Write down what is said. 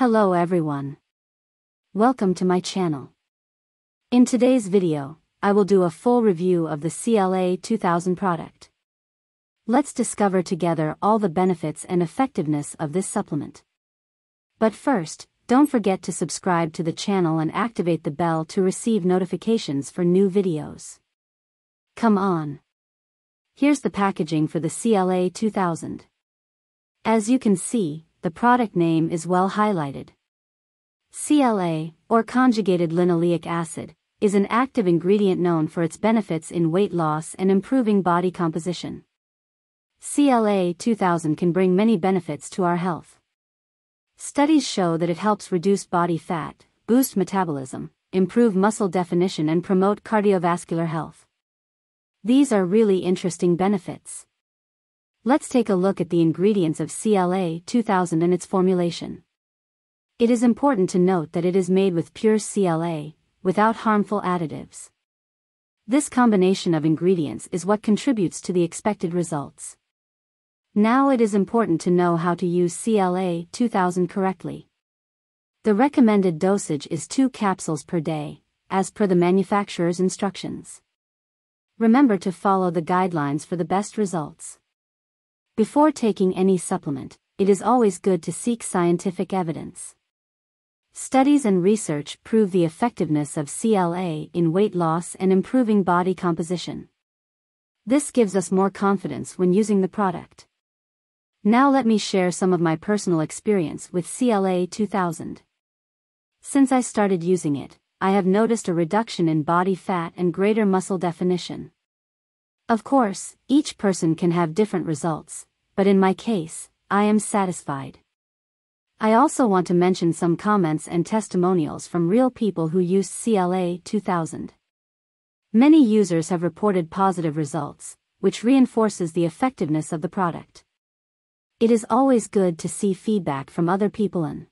Hello everyone. Welcome to my channel. In today's video, I will do a full review of the CLA 2000 product. Let's discover together all the benefits and effectiveness of this supplement. But first, don't forget to subscribe to the channel and activate the bell to receive notifications for new videos. Come on. Here's the packaging for the CLA 2000. As you can see, the product name is well highlighted. CLA, or conjugated linoleic acid, is an active ingredient known for its benefits in weight loss and improving body composition. CLA 2000 can bring many benefits to our health. Studies show that it helps reduce body fat, boost metabolism, improve muscle definition and promote cardiovascular health. These are really interesting benefits. Let's take a look at the ingredients of CLA 2000 and its formulation. It is important to note that it is made with pure CLA, without harmful additives. This combination of ingredients is what contributes to the expected results. Now it is important to know how to use CLA 2000 correctly. The recommended dosage is 2 capsules per day, as per the manufacturer's instructions. Remember to follow the guidelines for the best results. Before taking any supplement, it is always good to seek scientific evidence. Studies and research prove the effectiveness of CLA in weight loss and improving body composition. This gives us more confidence when using the product. Now let me share some of my personal experience with CLA 2000. Since I started using it, I have noticed a reduction in body fat and greater muscle definition. Of course, each person can have different results, but in my case, I am satisfied. I also want to mention some comments and testimonials from real people who used CLA 2000. Many users have reported positive results, which reinforces the effectiveness of the product. It is always good to see feedback from other people and